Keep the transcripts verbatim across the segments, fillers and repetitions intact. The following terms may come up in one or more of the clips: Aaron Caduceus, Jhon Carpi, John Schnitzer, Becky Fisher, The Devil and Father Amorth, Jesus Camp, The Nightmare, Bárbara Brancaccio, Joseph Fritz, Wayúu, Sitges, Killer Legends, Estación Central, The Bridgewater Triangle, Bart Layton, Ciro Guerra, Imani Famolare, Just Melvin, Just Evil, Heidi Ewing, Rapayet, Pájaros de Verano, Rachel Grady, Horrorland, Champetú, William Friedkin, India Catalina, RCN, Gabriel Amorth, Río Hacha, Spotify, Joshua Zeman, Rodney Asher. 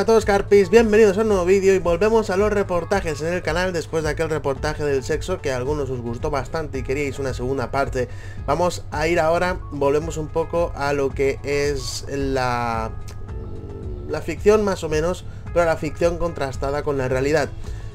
buenas a todos, Carpis, bienvenidos a un nuevo vídeo y volvemos a los reportajes en el canal. Después de aquel reportaje del sexo que a algunos os gustó bastante y queríais una segunda parte, vamos a ir ahora, volvemos un poco a lo que es la, la ficción más o menos, pero la ficción contrastada con la realidad.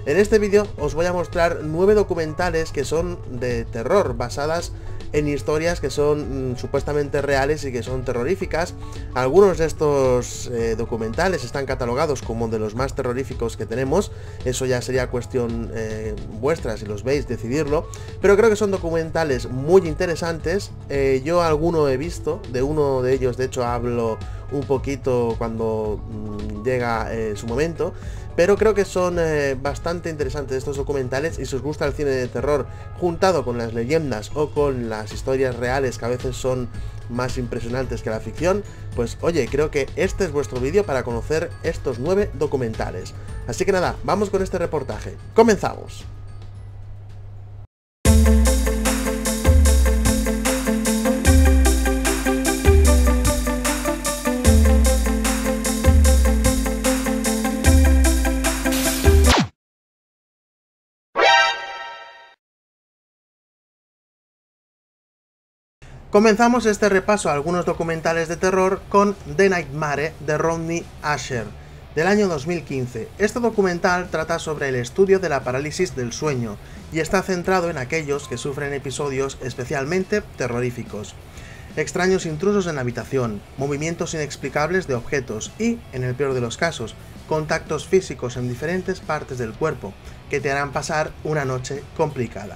En este vídeo os voy a mostrar nueve documentales que son de terror, basadas en historias que son mm, supuestamente reales y que son terroríficas. Algunos de estos eh, documentales están catalogados como de los más terroríficos que tenemos. Eso ya sería cuestión eh, vuestra, si los veis, decidirlo. Pero creo que son documentales muy interesantes. Eh, yo alguno he visto, de uno de ellos de hecho hablo un poquito cuando mm, llega eh, su momento. Pero creo que son eh, bastante interesantes estos documentales, y si os gusta el cine de terror juntado con las leyendas o con las historias reales, que a veces son más impresionantes que la ficción, pues oye, creo que este es vuestro vídeo para conocer estos nueve documentales. Así que nada, vamos con este reportaje. ¡Comenzamos! Comenzamos este repaso a algunos documentales de terror con The Nightmare de Rodney Asher, del año dos mil quince. Este documental trata sobre el estudio de la parálisis del sueño y está centrado en aquellos que sufren episodios especialmente terroríficos. Extraños intrusos en la habitación, movimientos inexplicables de objetos y, en el peor de los casos, contactos físicos en diferentes partes del cuerpo que te harán pasar una noche complicada.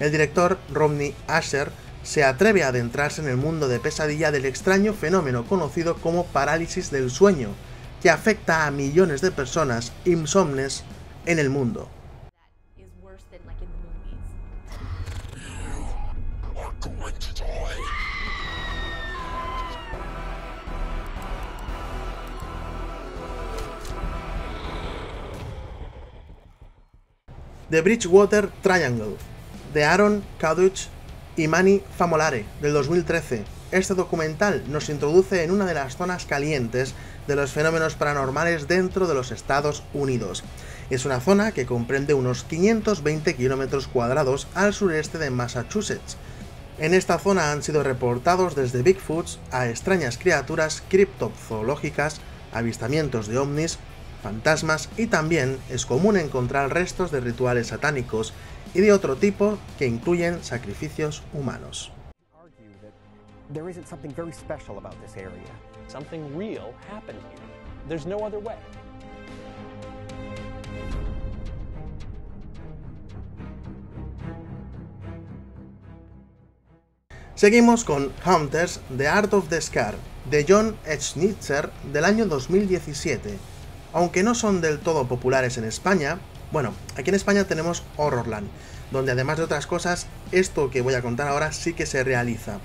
El director Rodney Asher se atreve a adentrarse en el mundo de pesadilla del extraño fenómeno conocido como parálisis del sueño, que afecta a millones de personas insomnes en el mundo. The Bridgewater Triangle, de Aaron Caduceus Imani Famolare, del dos mil trece. Este documental nos introduce en una de las zonas calientes de los fenómenos paranormales dentro de los Estados Unidos. Es una zona que comprende unos quinientos veinte kilómetros cuadrados al sureste de Massachusetts. En esta zona han sido reportados desde Bigfoots a extrañas criaturas criptozoológicas, avistamientos de ovnis, fantasmas, y también es común encontrar restos de rituales satánicos y de otro tipo que incluyen sacrificios humanos. Seguimos con Hunters, The Art of the Scare, de John Schnitzer, del año dos mil diecisiete. Aunque no son del todo populares en España, bueno, aquí en España tenemos Horrorland, donde además de otras cosas, esto que voy a contar ahora sí que se realiza.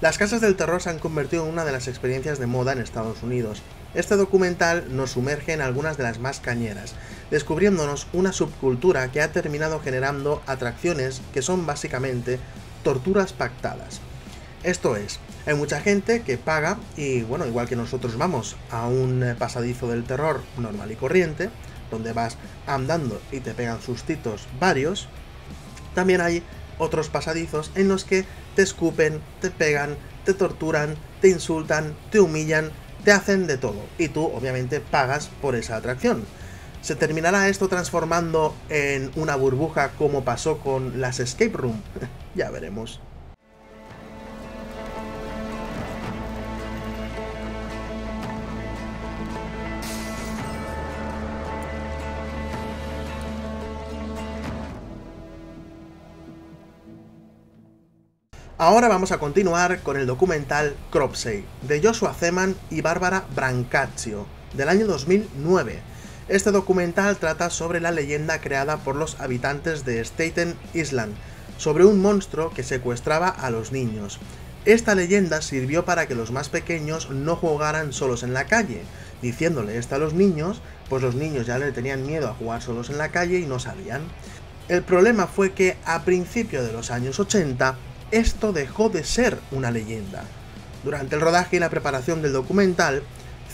Las casas del terror se han convertido en una de las experiencias de moda en Estados Unidos. Este documental nos sumerge en algunas de las más cañeras, descubriéndonos una subcultura que ha terminado generando atracciones que son básicamente torturas pactadas. Esto es, hay mucha gente que paga y, bueno, igual que nosotros vamos a un pasadizo del terror normal y corriente, donde vas andando y te pegan sustitos varios, también hay otros pasadizos en los que te escupen, te pegan, te torturan, te insultan, te humillan, te hacen de todo, y tú obviamente pagas por esa atracción. ¿Se terminará esto transformando en una burbuja como pasó con las escape room? Ya veremos. Ahora vamos a continuar con el documental Cropsey, de Joshua Zeman y Bárbara Brancaccio, del año dos mil nueve. Este documental trata sobre la leyenda creada por los habitantes de Staten Island, sobre un monstruo que secuestraba a los niños. Esta leyenda sirvió para que los más pequeños no jugaran solos en la calle, diciéndole esto a los niños, pues los niños ya le tenían miedo a jugar solos en la calle y no sabían. El problema fue que a principios de los años ochenta, esto dejó de ser una leyenda. Durante el rodaje y la preparación del documental,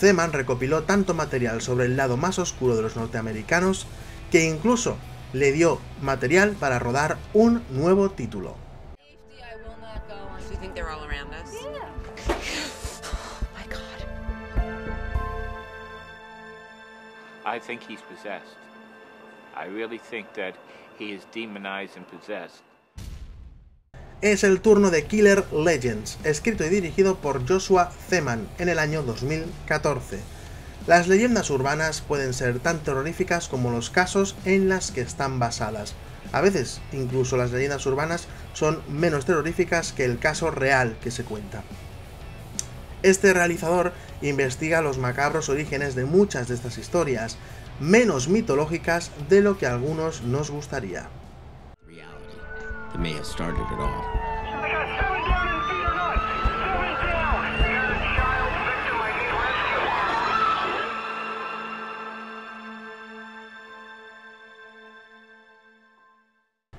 Zeman recopiló tanto material sobre el lado más oscuro de los norteamericanos que incluso le dio material para rodar un nuevo título. I think he's possessed. I really think that he is demonized and possessed. Es el turno de Killer Legends, escrito y dirigido por Joshua Zeman en el año dos mil catorce. Las leyendas urbanas pueden ser tan terroríficas como los casos en las que están basadas. A veces, incluso las leyendas urbanas son menos terroríficas que el caso real que se cuenta. Este realizador investiga los macabros orígenes de muchas de estas historias, menos mitológicas de lo que a algunos nos gustaría.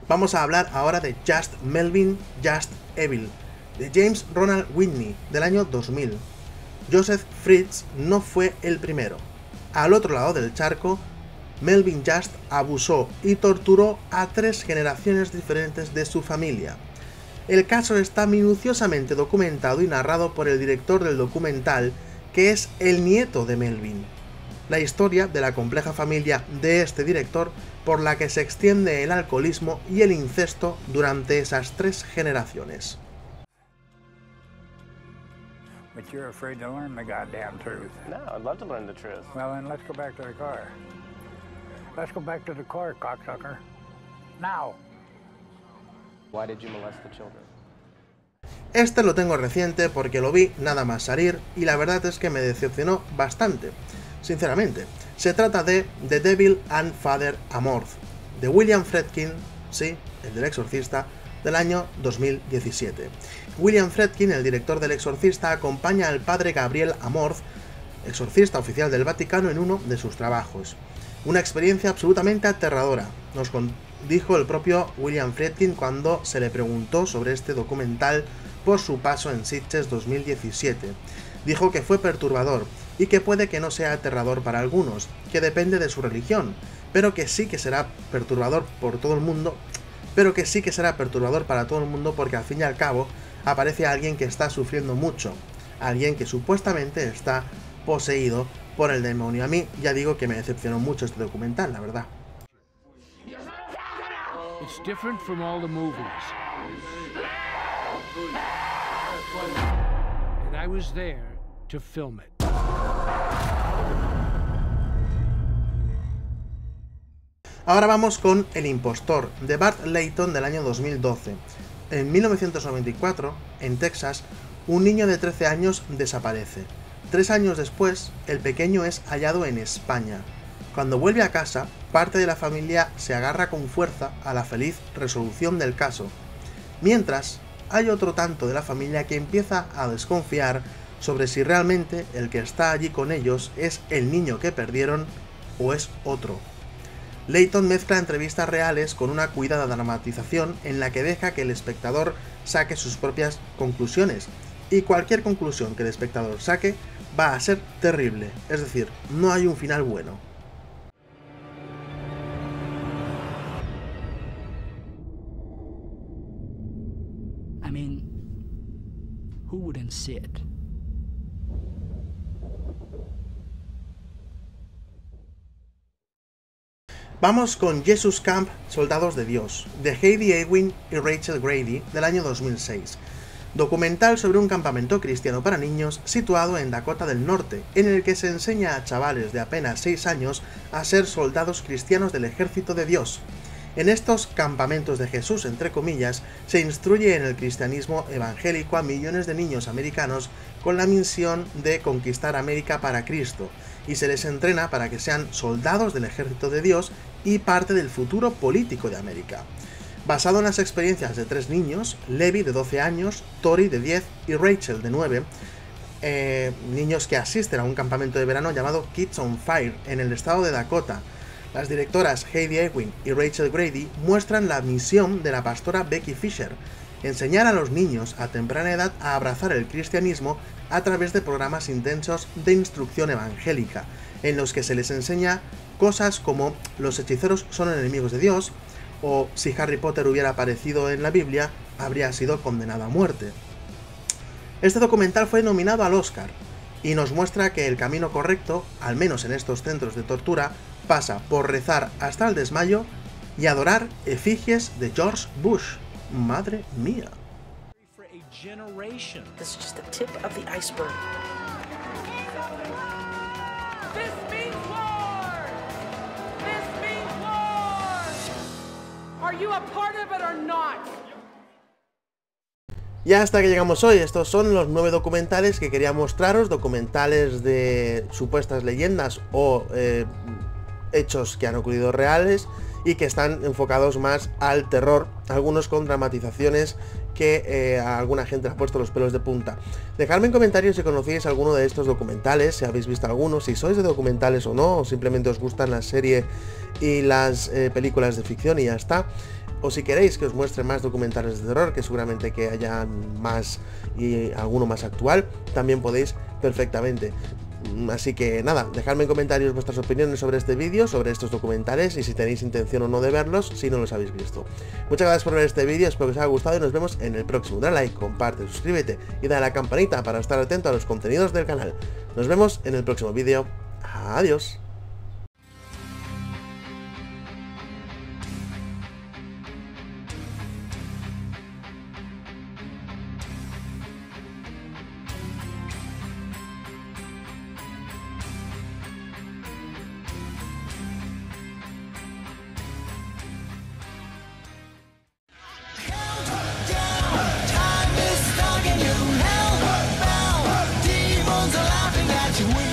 Vamos a hablar ahora de Just Melvin, Just Evil, de James Ronald Whitney, del año dos mil. Joseph Fritz no fue el primero. Al otro lado del charco, Melvin Just abusó y torturó a tres generaciones diferentes de su familia. El caso está minuciosamente documentado y narrado por el director del documental, que es el nieto de Melvin. La historia de la compleja familia de este director, por la que se extiende el alcoholismo y el incesto durante esas tres generaciones. But you're afraid to learn the goddamn truth. No, I'd love to learn the truth. Well, then let's go back to the car. Let's go back to the car, cocksucker. Now. Why did you molest the children? Este lo tengo reciente porque lo vi nada más salir y la verdad es que me decepcionó bastante. Sinceramente, se trata de The Devil and Father Amorth, de William Friedkin, sí, el del Exorcista, del año dos mil diecisiete. William Friedkin, el director del Exorcista, acompaña al padre Gabriel Amorth, exorcista oficial del Vaticano, en uno de sus trabajos. Una experiencia absolutamente aterradora, nos dijo el propio William Friedkin cuando se le preguntó sobre este documental por su paso en Sitges dos mil diecisiete. Dijo que fue perturbador y que puede que no sea aterrador para algunos, que depende de su religión, pero que sí que será perturbador por todo el mundo. pero que sí que será perturbador para todo el mundo porque al fin y al cabo aparece alguien que está sufriendo mucho, alguien que supuestamente está poseído por el demonio. A mí, ya digo que me decepcionó mucho este documental, la verdad. Ahora vamos con El impostor, de Bart Layton, del año dos mil doce. En mil novecientos noventa y cuatro, en Texas, un niño de trece años desaparece. Tres años después, el pequeño es hallado en España. Cuando vuelve a casa, parte de la familia se agarra con fuerza a la feliz resolución del caso. Mientras, hay otro tanto de la familia que empieza a desconfiar sobre si realmente el que está allí con ellos es el niño que perdieron o es otro. Layton mezcla entrevistas reales con una cuidada dramatización en la que deja que el espectador saque sus propias conclusiones, y cualquier conclusión que el espectador saque va a ser terrible, es decir, no hay un final bueno. I mean, who wouldn't see it? Vamos con Jesus Camp, Soldados de Dios, de Heidi Ewing y Rachel Grady, del año dos mil seis. Documental sobre un campamento cristiano para niños situado en Dakota del Norte, en el que se enseña a chavales de apenas seis años a ser soldados cristianos del Ejército de Dios. En estos campamentos de Jesús, entre comillas, se instruye en el cristianismo evangélico a millones de niños americanos con la misión de conquistar América para Cristo, y se les entrena para que sean soldados del Ejército de Dios y parte del futuro político de América. Basado en las experiencias de tres niños, Levi de doce años, Tori de diez y Rachel de nueve, eh, niños que asisten a un campamento de verano llamado Kids on Fire en el estado de Dakota. Las directoras Heidi Ewing y Rachel Grady muestran la misión de la pastora Becky Fisher, enseñar a los niños a temprana edad a abrazar el cristianismo a través de programas intensos de instrucción evangélica, en los que se les enseña cosas como los hechiceros son enemigos de Dios, o si Harry Potter hubiera aparecido en la Biblia, habría sido condenado a muerte. Este documental fue nominado al Oscar, y nos muestra que el camino correcto, al menos en estos centros de tortura, pasa por rezar hasta el desmayo y adorar efigies de George Bush. Madre mía. Y hasta que llegamos hoy, estos son los nueve documentales que quería mostraros, documentales de supuestas leyendas o eh, hechos que han ocurrido reales y que están enfocados más al terror, algunos con dramatizaciones que eh, a alguna gente le ha puesto los pelos de punta. Dejadme en comentarios si conocéis alguno de estos documentales, si habéis visto alguno, si sois de documentales o no, o simplemente os gustan las series y las eh, películas de ficción y ya está. O si queréis que os muestre más documentales de terror, que seguramente que haya más y alguno más actual, también podéis perfectamente. Así que nada, dejadme en comentarios vuestras opiniones sobre este vídeo, sobre estos documentales y si tenéis intención o no de verlos, si no los habéis visto. Muchas gracias por ver este vídeo, espero que os haya gustado y nos vemos en el próximo. Dale like, comparte, suscríbete y dale a la campanita para estar atento a los contenidos del canal. Nos vemos en el próximo vídeo. Adiós. You win.